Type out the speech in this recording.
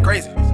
get crazy.